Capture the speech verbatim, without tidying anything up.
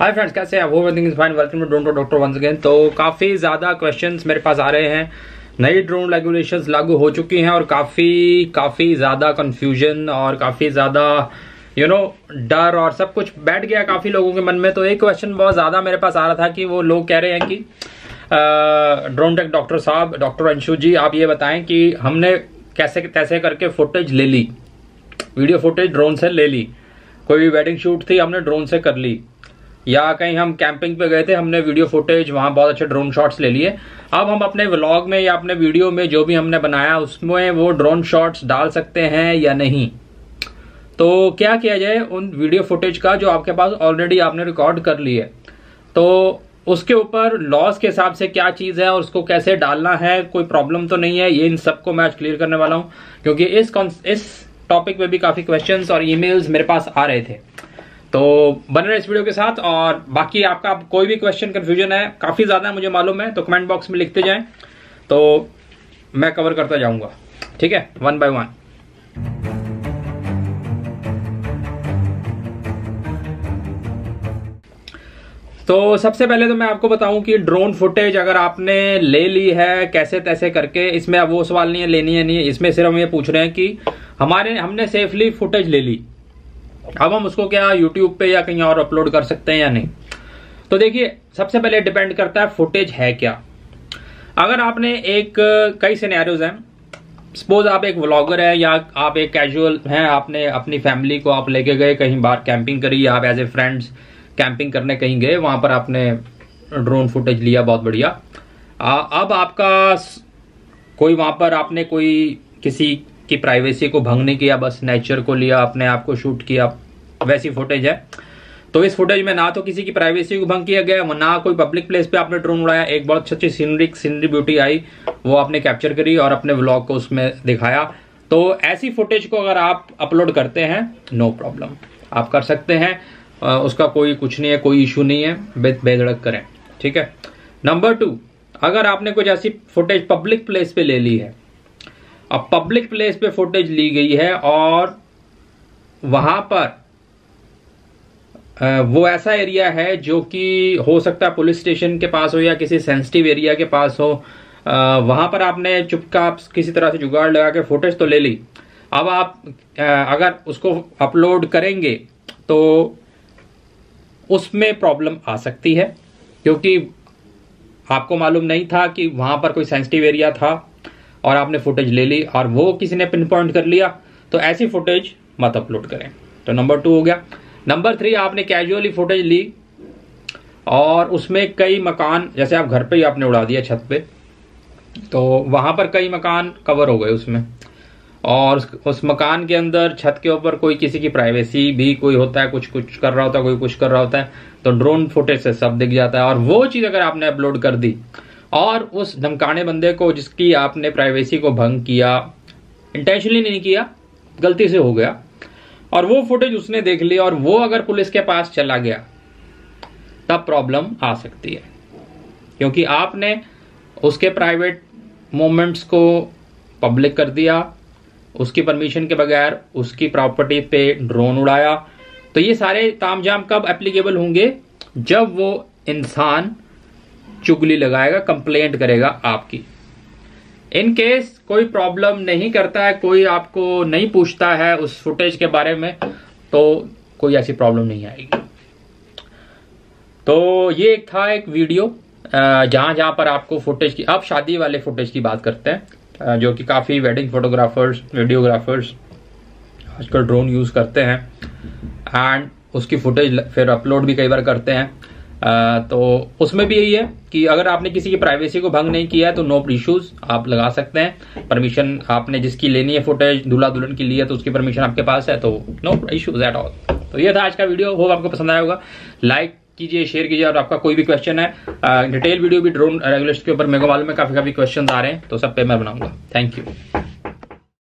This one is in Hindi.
हाय फ्रेंड्स, कैसे हैं? वो everything is fine. Welcome to doc doctor once again. तो काफ़ी ज़्यादा क्वेश्चंस मेरे पास आ रहे हैं। नई ड्रोन रेगुलेशंस लागू हो चुकी हैं और काफ़ी काफ़ी ज़्यादा कन्फ्यूजन और काफ़ी ज़्यादा यू नो डर और सब कुछ बैठ गया काफ़ी लोगों के मन में। तो एक क्वेश्चन बहुत ज़्यादा मेरे पास आ रहा था कि वो लोग कह रहे हैं कि ड्रोन टेक डॉक्टर साहब, डॉक्टर अंशु जी, आप ये बताएं कि हमने कैसे तैसे करके फुटेज ले ली, वीडियो फुटेज ड्रोन से ले ली, कोई भी वेडिंग शूट थी हमने ड्रोन से कर ली, या कहीं हम कैंपिंग पे गए थे हमने वीडियो फुटेज वहाँ बहुत अच्छे ड्रोन शॉट्स ले लिए, अब हम अपने व्लॉग में या अपने वीडियो में जो भी हमने बनाया उसमें वो ड्रोन शॉट्स डाल सकते हैं या नहीं। तो क्या किया जाए उन वीडियो फुटेज का जो आपके पास ऑलरेडी आपने रिकॉर्ड कर ली है, तो उसके ऊपर लॉस के हिसाब से क्या चीज़ है और उसको कैसे डालना है, कोई प्रॉब्लम तो नहीं है, ये इन सबको मैं आज क्लियर करने वाला हूँ क्योंकि इस इस टॉपिक में भी काफ़ी क्वेश्चंस और ईमेल्स मेरे पास आ रहे थे। तो बने रहे इस वीडियो के साथ और बाकी आपका आप कोई भी क्वेश्चन कन्फ्यूजन है काफ़ी ज़्यादा मुझे मालूम है तो कमेंट बॉक्स में लिखते जाएं, तो मैं कवर करता जाऊंगा, ठीक है, वन बाय वन। तो सबसे पहले तो मैं आपको बताऊं कि ड्रोन फुटेज अगर आपने ले ली है कैसे तैसे करके, इसमें अब वो सवाल नहीं है लेनी है नहीं, इसमें सिर्फ हम ये पूछ रहे हैं कि हमारे हमने सेफली फुटेज ले ली, अब हम उसको क्या यूट्यूब पे या कहीं और अपलोड कर सकते हैं या नहीं। तो देखिए, सबसे पहले डिपेंड करता है फुटेज है क्या। अगर आपने एक कई सिनेरियोज हैं, सपोज आप एक व्लॉगर हैं या आप एक कैजुअल हैं, आपने अपनी फैमिली को आप लेके गए कहीं बाहर कैंपिंग करी, आप एज ए फ्रेंड्स कैंपिंग करने कहीं गए, वहाँ पर आपने ड्रोन फुटेज लिया, बहुत बढ़िया। आ, अब आपका कोई वहाँ पर आपने कोई किसी कि प्राइवेसी को भंग नहीं किया, बस नेचर को लिया, अपने आप को शूट किया, वैसी फुटेज है। तो इस फुटेज में ना तो किसी की प्राइवेसी को भंग किया गया, ना कोई पब्लिक प्लेस पे आपने ड्रोन उड़ाया, एक बहुत अच्छी सीनरी सीनरी ब्यूटी आई वो आपने कैप्चर करी और अपने व्लॉग को उसमें दिखाया। तो ऐसी फुटेज को अगर आप अपलोड करते हैं, नो प्रॉब्लम, आप कर सकते हैं, उसका कोई कुछ नहीं है, कोई इशू नहीं है, बेधड़क करें, ठीक है। नंबर टू, अगर आपने कुछ ऐसी फुटेज पब्लिक प्लेस पर ले ली है, अब पब्लिक प्लेस पे फुटेज ली गई है और वहाँ पर वो ऐसा एरिया है जो कि हो सकता है पुलिस स्टेशन के पास हो या किसी सेंसिटिव एरिया के पास हो, वहाँ पर आपने चुपका किसी तरह से जुगाड़ लगा के फुटेज तो ले ली, अब आप अगर उसको अपलोड करेंगे तो उसमें प्रॉब्लम आ सकती है क्योंकि आपको मालूम नहीं था कि वहाँ पर कोई सेंसिटिव एरिया था और आपने फुटेज ले ली और वो किसी ने पिन पॉइंट कर लिया, तो ऐसी फुटेज मत अपलोड करें। तो नंबर टू हो गया। नंबर थ्री, आपने कैजुअली फुटेज ली और उसमें कई मकान, जैसे आप घर पे ही आपने उड़ा दिया छत पे, तो वहाँ पर कई मकान कवर हो गए उसमें और उस, उस मकान के अंदर छत के ऊपर कोई किसी की प्राइवेसी भी, कोई होता है कुछ कुछ कर रहा होता है, कोई कुछ कर रहा होता है, तो ड्रोन फुटेज से सब दिख जाता है। और वो चीज़ अगर आपने अपलोड कर दी और उस धमकाने बंदे को जिसकी आपने प्राइवेसी को भंग किया, इंटेंशनली नहीं किया, गलती से हो गया, और वो फुटेज उसने देख लिया और वो अगर पुलिस के पास चला गया, तब प्रॉब्लम आ सकती है क्योंकि आपने उसके प्राइवेट मोमेंट्स को पब्लिक कर दिया, उसकी परमिशन के बगैर उसकी प्रॉपर्टी पे ड्रोन उड़ाया। तो ये सारे तामझाम कब एप्लीकेबल होंगे? जब वो इंसान चुगली लगाएगा, कंप्लेंट करेगा आपकी। इन केस कोई प्रॉब्लम नहीं करता है, कोई आपको नहीं पूछता है उस फुटेज के बारे में, तो कोई ऐसी प्रॉब्लम नहीं आएगी। तो ये एक था एक वीडियो जहां जहां पर आपको फुटेज की, अब शादी वाले फुटेज की बात करते हैं जो कि काफ़ी वेडिंग फोटोग्राफर्स, वीडियोग्राफर्स आजकल ड्रोन यूज़ करते हैं एंड उसकी फुटेज फिर अपलोड भी कई बार करते हैं। आ, तो उसमें भी यही है कि अगर आपने किसी की प्राइवेसी को भंग नहीं किया है तो नो इश्यूज, आप लगा सकते हैं। परमिशन आपने जिसकी लेनी है फुटेज, दूल्हा दुल्हन की ली है तो उसकी परमिशन आपके पास है, तो नो इश्यूज एट ऑल। तो ये था आज का वीडियो, होप आपको पसंद आया होगा। लाइक कीजिए, शेयर कीजिए और आपका कोई भी क्वेश्चन है, डिटेल वीडियो भी ड्रोन रेगुलेशन के ऊपर मेरे को मालूम है काफ़ी काफ़ी क्वेश्चन आ रहे हैं, तो सब पे मैं बनाऊंगा। Thank you.